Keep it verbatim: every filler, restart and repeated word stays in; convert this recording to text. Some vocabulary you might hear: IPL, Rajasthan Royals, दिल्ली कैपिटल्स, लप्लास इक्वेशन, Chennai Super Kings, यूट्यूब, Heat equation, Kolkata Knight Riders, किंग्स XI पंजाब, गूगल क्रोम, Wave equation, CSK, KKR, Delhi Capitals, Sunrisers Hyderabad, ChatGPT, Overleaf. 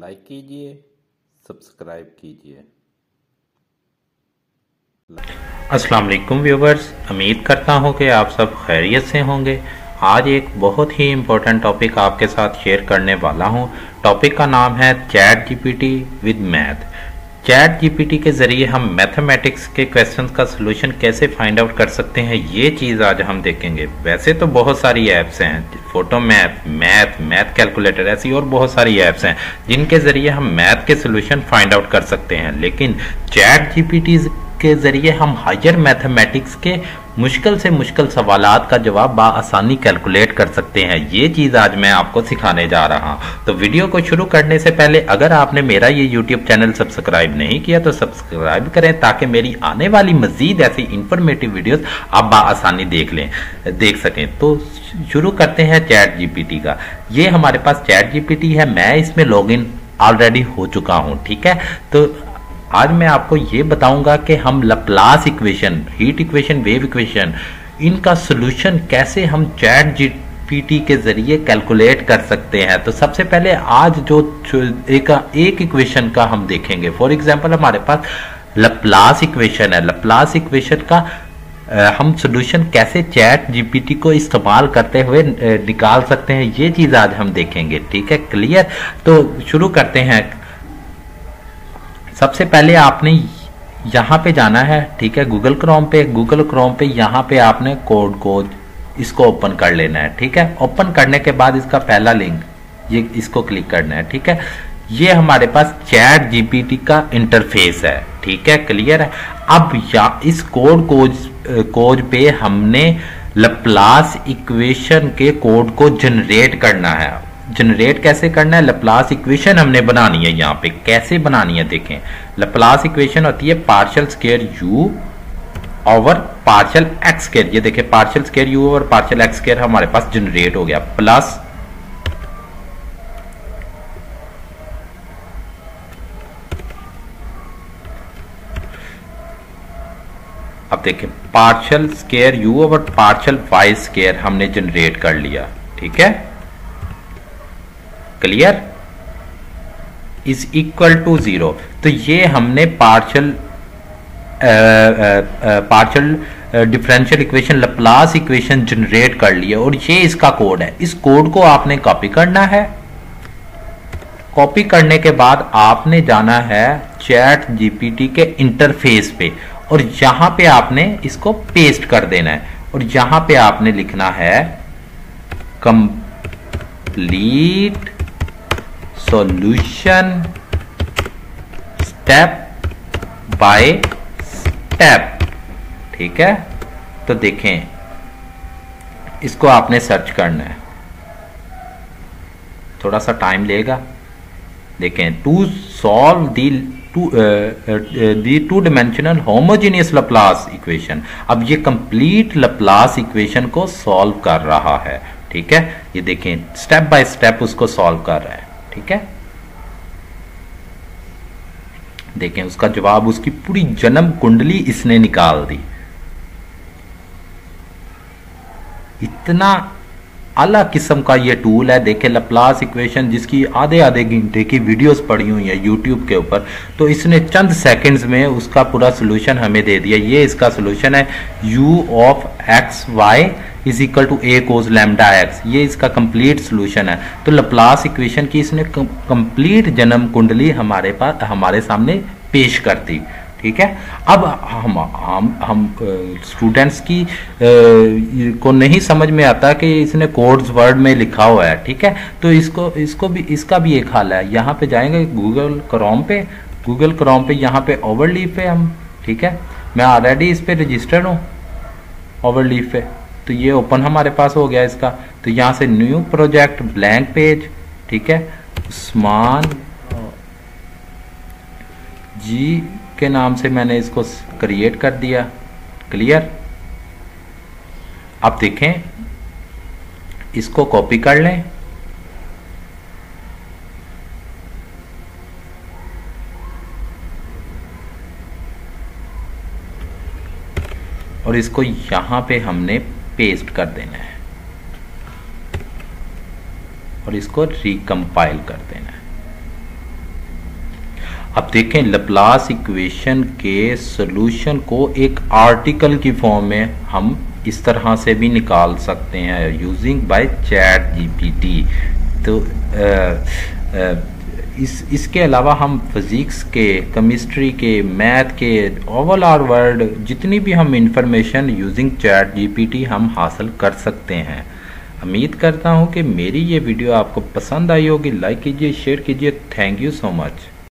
Like कीजिए, subscribe कीजिए। अस्सलाम वालेकुम व्यूवर्स, उम्मीद करता हूँ कि आप सब खैरियत से होंगे। आज एक बहुत ही इम्पोर्टेंट टॉपिक आपके साथ शेयर करने वाला हूँ। टॉपिक का नाम है chat GPT with math. Chat GPT के ज़रिए हम मैथमेटिक्स के क्वेश्चन का सलूशन कैसे फाइंड आउट कर सकते हैं, ये चीज़ आज हम देखेंगे। वैसे तो बहुत सारी ऐप्स हैं, Photomath, math math calculator, ऐसी और बहुत सारी ऐप्स हैं जिनके ज़रिए हम मैथ के सलूशन फाइंड आउट कर सकते हैं, लेकिन चैट जीपीटी के ज़रिए हम हायर मैथमेटिक्स के मुश्किल से मुश्किल सवालात का जवाब बाआसानी कैलकुलेट कर सकते हैं। ये चीज़ आज मैं आपको सिखाने जा रहा हूँ। तो वीडियो को शुरू करने से पहले अगर आपने मेरा ये यूट्यूब चैनल सब्सक्राइब नहीं किया तो सब्सक्राइब करें, ताकि मेरी आने वाली मज़ीद ऐसी इंफॉर्मेटिव वीडियोस आप बाआसानी देख लें देख सकें। तो शुरू करते हैं चैट जीपीटी का। ये हमारे पास चैट जीपीटी है, मैं इसमें लॉगिन ऑलरेडी हो चुका हूँ। ठीक है, तो आज मैं आपको ये बताऊंगा कि हम लप्लास इक्वेशन, heat equation, wave equation, इनका सलूशन कैसे हम चैट जीपीटी के ज़रिए कैलकुलेट कर सकते हैं। तो सबसे पहले आज जो एक एक इक्वेशन का हम देखेंगे। फॉर एग्जांपल हमारे पास लप्लास इक्वेशन है। लप्लास इक्वेशन का हम सॉल्यूशन कैसे चैट जीपीटी को इस्तेमाल करते हुए निकाल सकते हैं, ये चीज़ आज हम देखेंगे। ठीक है, क्लियर। तो शुरू करते हैं। सबसे पहले आपने यहाँ पे जाना है, ठीक है, गूगल क्रोम पे। गूगल क्रोम पे यहाँ पे आपने कोड कोड इसको ओपन कर लेना है। ठीक है, ओपन करने के बाद इसका पहला लिंक ये इसको क्लिक करना है। ठीक है, ये हमारे पास चैट जीपीटी का इंटरफेस है। ठीक है, क्लियर है। अब या इस कोड कोज कोज पे हमने लप्लास इक्वेशन के कोड को जनरेट करना है। जनरेट कैसे करना है? लप्लास इक्वेशन हमने बनानी है। यहाँ पे कैसे बनानी है देखें। लप्लास इक्वेशन होती है partial square u over partial x square. ये देखें, partial square u over partial x square हमारे पास जनरेट हो गया, प्लस अब देखें partial square u over partial y square हमने जनरेट कर लिया। ठीक है, clear, is equal to zero. तो ये हमने partial partial differential equation लप्लास इक्वेशन generate कर लिया, और ये इसका कोड है। इस कोड को आपने कॉपी करना है। कॉपी करने के बाद आपने जाना है चैट जीपीटी के इंटरफेस पे, और यहाँ पे आपने इसको पेस्ट कर देना है, और यहाँ पे आपने लिखना है complete solution step by step. ठीक है, तो देखें इसको आपने सर्च करना है, थोड़ा सा टाइम लेगा। देखें, to solve the two the two dimensional homogeneous लप्लास इक्वेशन। अब ये कंप्लीट लप्लास इक्वेशन को सॉल्व कर रहा है। ठीक है, ये देखें स्टेप बाय स्टेप उसको सॉल्व कर रहा है। ठीक है, देखें उसका जवाब, उसकी पूरी जन्म कुंडली इसने निकाल दी। इतना आला किस्म का ये टूल है। देखें लप्लास इक्वेशन, जिसकी आधे आधे घंटे की वीडियोस पड़ी हुई है यूट्यूब के ऊपर, तो इसने चंद सेकंड्स में उसका पूरा सलूशन हमें दे दिया। ये इसका सलूशन है u of x Y is equal to A cos lambda x. ये इसका कंप्लीट सलूशन है। तो लप्लास इक्वेशन की इसने कंप्लीट जन्म कुंडली हमारे पास हमारे सामने पेश कर दी। ठीक है, अब हम हम हम स्टूडेंट्स की आ, को नहीं समझ में आता कि इसने कोड्स वर्ड में लिखा हुआ है। ठीक है, तो इसको इसको भी इसका भी एक हाल है। यहाँ पे जाएंगे गूगल क्रोम पे। गूगल क्रोम पे यहाँ पे ओवरलीफ पे हम, ठीक है, मैं ऑलरेडी इस पे रजिस्टर्ड हूँ ओवरलीफ पे। तो ये ओपन हमारे पास हो गया इसका। तो यहाँ से न्यू प्रोजेक्ट, ब्लैंक पेज, ठीक है, उस्मान जी के नाम से मैंने इसको क्रिएट कर दिया। क्लियर, आप देखें इसको कॉपी कर लें। और इसको यहां पे हमने पेस्ट कर देना है, और इसको रिकम्पाइल कर देना है। अब देखें लप्लास इक्वेशन के सॉल्यूशन को एक आर्टिकल की फॉर्म में हम इस तरह से भी निकाल सकते हैं यूजिंग बाय चैट जीपीटी। तो आ, आ, इस इसके अलावा हम फिज़िक्स के, केमिस्ट्री के, मैथ के, ओवल आर वर्ड जितनी भी हम इंफॉर्मेशन यूजिंग चैट जीपीटी हम हासिल कर सकते हैं। उम्मीद करता हूं कि मेरी ये वीडियो आपको पसंद आई होगी। लाइक कीजिए, शेयर कीजिए। Thank you so much.